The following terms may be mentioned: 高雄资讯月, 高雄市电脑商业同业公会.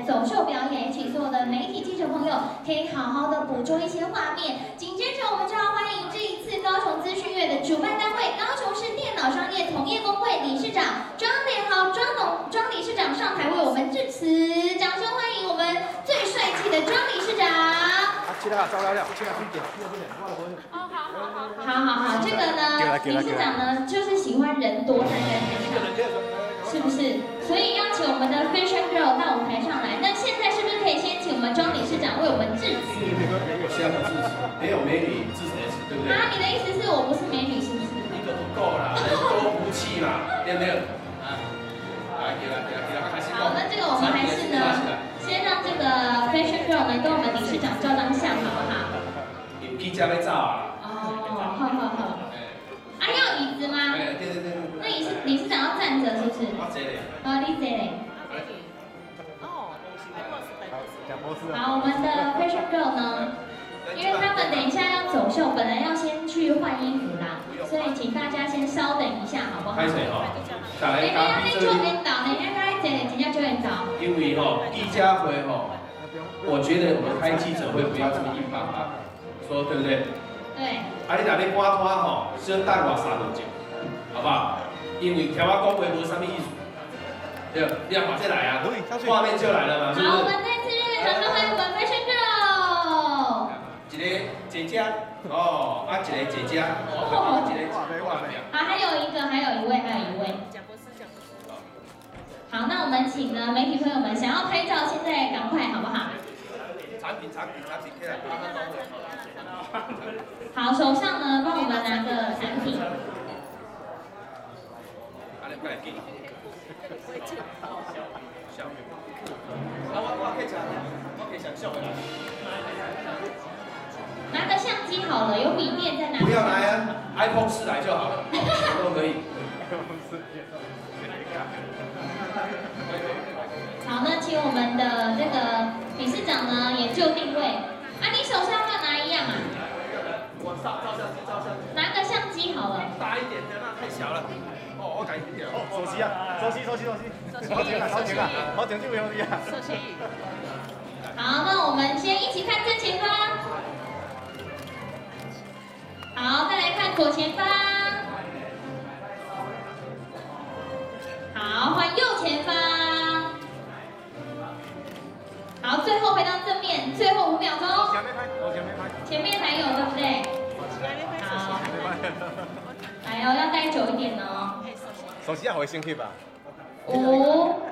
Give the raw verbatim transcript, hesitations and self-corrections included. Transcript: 人走秀表演，请所有的媒体记者朋友可以好好的捕捉一些画面。紧接着，我们就要欢迎这一次高雄资讯月的主办单位高雄市电脑商业同业公会理事长庄连豪庄董庄理事长上台为我们致辞，掌声欢迎我们最帅气的庄理事长。 其他招来了，其他一点，一点，哦，好好好，好好好，这个呢，理事长呢，就是喜欢人多站在台上，是不是？所以邀请我们的 Fashion Girl 到舞台上来。那现在是不是可以先请我们庄理事长为我们致辞？没有美女致谁？对不对？啊，你的意思是我不是美女，是不是？你都不够啦，人多福气嘛，对不对？啊，来，给他，给他，给他，开始。好，那这个我们还是呢。 先让这个 fashion girl 们跟我们理事长照张相，好不好？你披甲被照啊！哦，好好好。啊，要椅子吗？对对对对。那你是理事长要站着是不是？我坐嘞。哦，你坐嘞。哦，好，我们的 fashion girl 呢，因为他们等一下要走秀，本来要先去换衣服啦，所以请大家先稍等一下，好不好？开始哦。哎，人家在做引导，人家在做人家做引导。 因为吼、哦，记者会吼、哦，我觉得我们开记者会不要这么硬邦邦，说对不对？对。啊，你那边搬摊吼，先等我三分钟，好不好？因为听我讲话无啥物意思，对，你要把这来啊，画面就来了嘛，是不是？好，我们再次热烈掌声欢迎我们 Fashion Girl。一个姐姐，哦，啊，一个姐姐，哦，一个画面。啊，还有一个，还有一位，还有一位。 好，那我们请呢媒体朋友们想要拍照，现在赶快好不好？产品产品产品，好，手上呢帮我们拿个产品。拿个相机好了，有笔电在哪？不要来啊 ，iPhone 四来就好了，都可以。 好，那请我们的这个理事长呢也就定位。啊，你手上要拿一样啊？我照照相机，照相机。拿个相机好了。大一点的那太小了。哦，我改一点。哦，手机啊，手机，手机，手机。好点啊，好点啊，好点就不用了。手机。好，那我们先一起看正前方。好，再来看左前方。 好，换右前方。好，最后回到正面，最后五秒钟。前面拍，我前面拍。前面还有，对不对？好。来哦，要待久一点哦。手机要回先去吧。五、